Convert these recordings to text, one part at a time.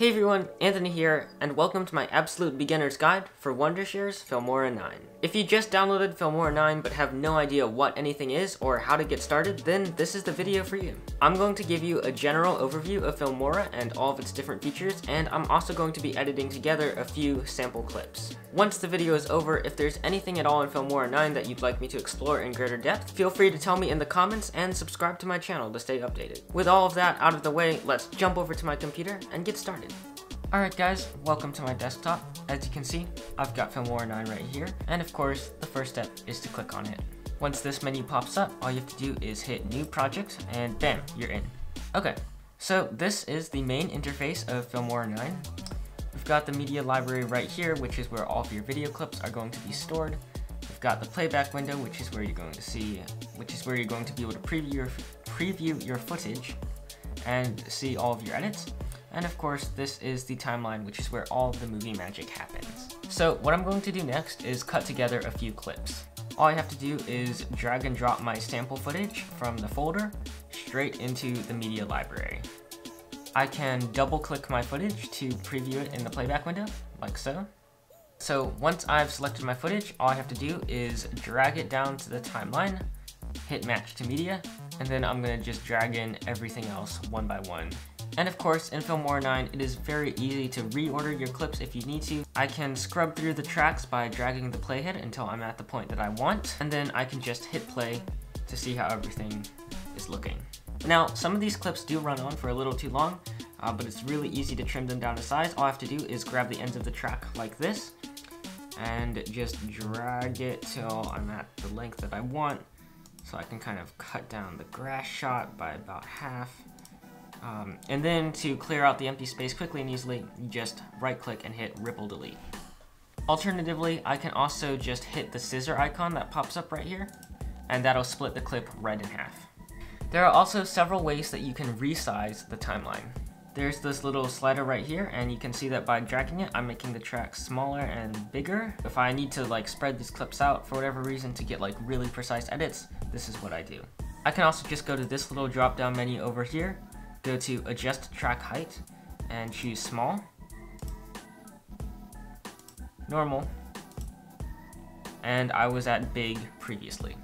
Hey everyone, Anthony here, and welcome to my absolute beginner's guide for Wondershare's Filmora 9. If you just downloaded Filmora 9 but have no idea what anything is or how to get started, then this is the video for you. I'm going to give you a general overview of Filmora and all of its different features, and I'm also going to be editing together a few sample clips. Once the video is over, if there's anything at all in Filmora 9 that you'd like me to explore in greater depth, feel free to tell me in the comments and subscribe to my channel to stay updated. With all of that out of the way, let's jump over to my computer and get started. Alright guys, welcome to my desktop. As you can see, I've got Filmora 9 right here, and of course, the first step is to click on it. Once this menu pops up, all you have to do is hit New Projects, and bam, you're in. Okay, so this is the main interface of Filmora 9. We've got the media library right here, which is where all of your video clips are going to be stored. We've got the playback window, which is where you're going to be able to preview your footage and see all of your edits. And of course, this is the timeline, which is where all of the movie magic happens. So what I'm going to do next is cut together a few clips. All I have to do is drag and drop my sample footage from the folder straight into the media library. I can double click my footage to preview it in the playback window, like so. So once I've selected my footage, all I have to do is drag it down to the timeline, hit match to media, and then I'm gonna just drag in everything else one by one. And of course, in Filmora 9, it is very easy to reorder your clips if you need to. I can scrub through the tracks by dragging the playhead until I'm at the point that I want, and then I can just hit play to see how everything is looking. Now, some of these clips do run on for a little too long, but it's really easy to trim them down to size. All I have to do is grab the ends of the track like this, and just drag it till I'm at the length that I want. So I can kind of cut down the grass shot by about half. And then to clear out the empty space quickly and easily, you just right-click and hit Ripple Delete. Alternatively, I can also just hit the scissor icon that pops up right here, and that'll split the clip right in half. There are also several ways that you can resize the timeline. There's this little slider right here, and you can see that by dragging it, I'm making the track smaller and bigger. If I need to like spread these clips out for whatever reason to get like really precise edits, this is what I do. I can also just go to this little drop-down menu over here, go to adjust track height and choose small, normal, and I was at big previously.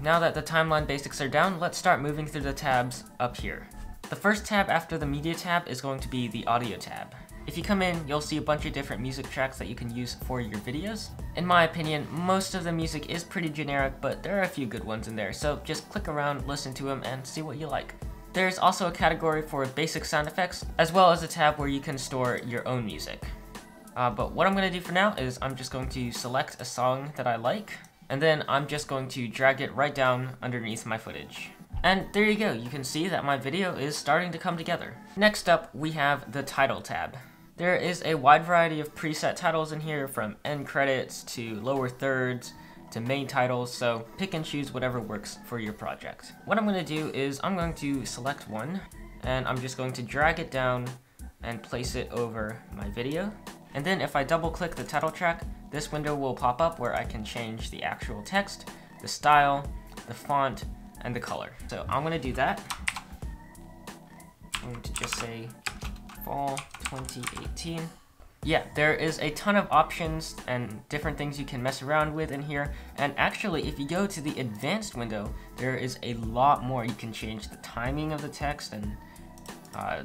Now that the timeline basics are down, let's start moving through the tabs up here. The first tab after the media tab is going to be the audio tab. If you come in, you'll see a bunch of different music tracks that you can use for your videos. In my opinion, most of the music is pretty generic, but there are a few good ones in there, so just click around, listen to them, and see what you like. There's also a category for basic sound effects, as well as a tab where you can store your own music. But what I'm going to do for now is I'm just going to select a song that I like, and then I'm just going to drag it right down underneath my footage. And there you go, you can see that my video is starting to come together. Next up, we have the title tab. There is a wide variety of preset titles in here, from end credits to lower thirds to main titles, so pick and choose whatever works for your project. What I'm going to do is I'm going to select one, and I'm just going to drag it down and place it over my video. And then if I double click the title track, this window will pop up where I can change the actual text, the style, the font, and the color. So I'm going to do that. I'm going to just say Fall 2018. Yeah, there is a ton of options and different things you can mess around with in here. And actually, if you go to the advanced window, there is a lot more. You can change the timing of the text and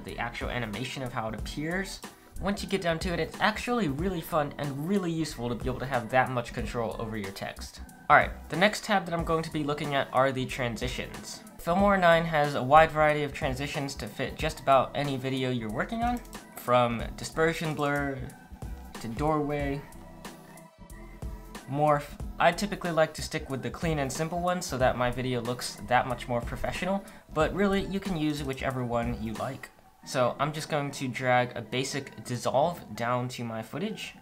the actual animation of how it appears. Once you get down to it, it's actually really fun and really useful to be able to have that much control over your text. Alright, the next tab that I'm going to be looking at are the transitions. Filmora 9 has a wide variety of transitions to fit just about any video you're working on, from dispersion blur to doorway, morph. I typically like to stick with the clean and simple ones so that my video looks that much more professional, but really you can use whichever one you like. So I'm just going to drag a basic dissolve down to my footage.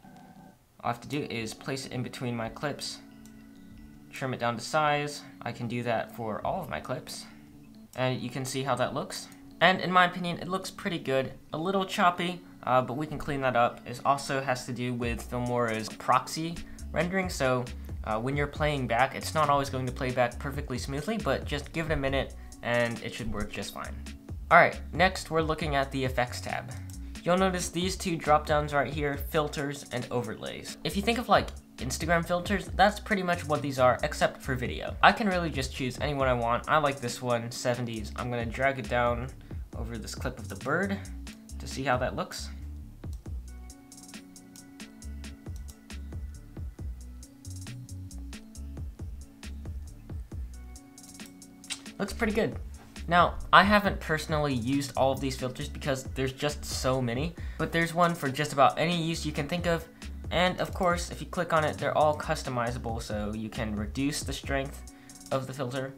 All I have to do is place it in between my clips, trim it down to size. I can do that for all of my clips. And you can see how that looks. And in my opinion, it looks pretty good. A little choppy, but we can clean that up. It also has to do with Filmora's proxy rendering, so when you're playing back, it's not always going to play back perfectly smoothly, but just give it a minute and it should work just fine. Alright, next we're looking at the effects tab. You'll notice these two drop downs right here, filters and overlays. If you think of like Instagram filters, that's pretty much what these are except for video. I can really just choose any one I want. I like this one, 70s. I'm gonna drag it down over this clip of the bird to see how that looks. Looks pretty good. Now, I haven't personally used all of these filters because there's just so many, but there's one for just about any use you can think of, and of course, if you click on it, they're all customizable, so you can reduce the strength of the filter,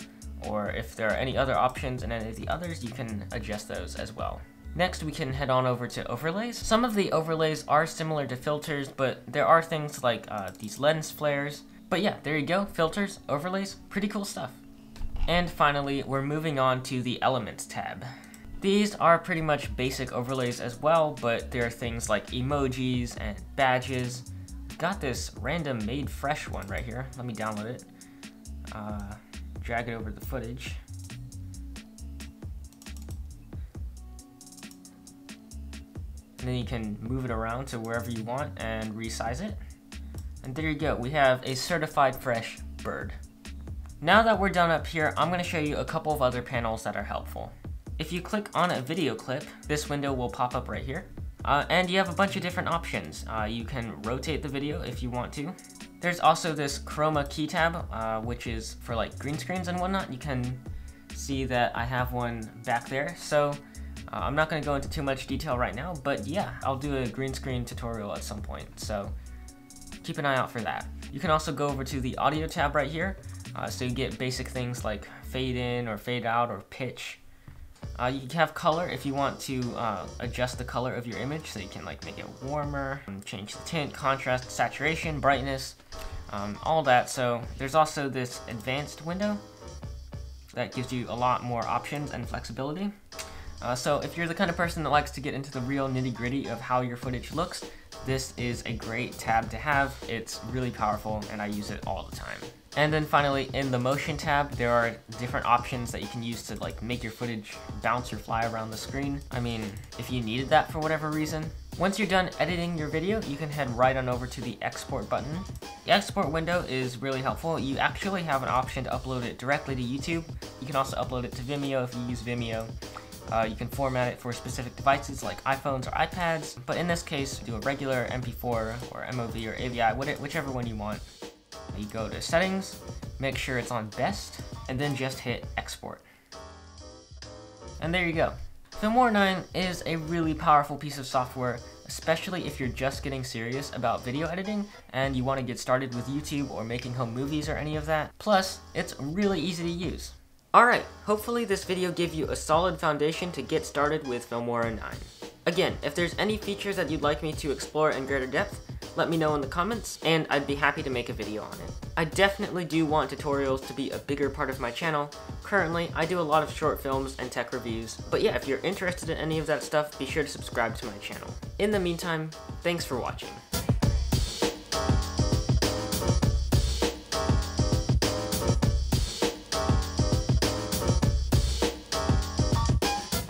or if there are any other options in any of the others, you can adjust those as well. Next, we can head on over to overlays. Some of the overlays are similar to filters, but there are things like these lens flares. But yeah, there you go, filters, overlays, pretty cool stuff. And finally, we're moving on to the Elements tab. These are pretty much basic overlays as well, but there are things like emojis and badges. Got this random made fresh one right here. Let me download it. Drag it over the footage. And then you can move it around to wherever you want and resize it. And there you go, we have a certified fresh bird. Now that we're done up here, I'm going to show you a couple of other panels that are helpful. If you click on a video clip, this window will pop up right here. And you have a bunch of different options. You can rotate the video if you want to. There's also this chroma key tab, which is for like green screens and whatnot. You can see that I have one back there. So I'm not going to go into too much detail right now, but yeah, I'll do a green screen tutorial at some point. So keep an eye out for that. You can also go over to the audio tab right here. So you get basic things like fade in or fade out or pitch. You can have color if you want to adjust the color of your image, so you can like make it warmer, change the tint, contrast, saturation, brightness, all that. So there's also this advanced window that gives you a lot more options and flexibility. So if you're the kind of person that likes to get into the real nitty-gritty of how your footage looks, this is a great tab to have. It's really powerful and I use it all the time. And then finally, in the motion tab, there are different options that you can use to like make your footage bounce or fly around the screen. I mean, if you needed that for whatever reason. Once you're done editing your video, you can head right on over to the export button. The export window is really helpful. You actually have an option to upload it directly to YouTube. You can also upload it to Vimeo if you use Vimeo. You can format it for specific devices like iPhones or iPads, but in this case, do a regular MP4 or MOV or AVI, whichever one you want. You go to settings, make sure it's on best, and then just hit export. And there you go. Filmora 9 is a really powerful piece of software, especially if you're just getting serious about video editing and you want to get started with YouTube or making home movies or any of that. Plus, it's really easy to use. Alright, hopefully this video gave you a solid foundation to get started with Filmora 9. Again, if there's any features that you'd like me to explore in greater depth, let me know in the comments, and I'd be happy to make a video on it. I definitely do want tutorials to be a bigger part of my channel. Currently, I do a lot of short films and tech reviews, but yeah, if you're interested in any of that stuff, be sure to subscribe to my channel. In the meantime, thanks for watching.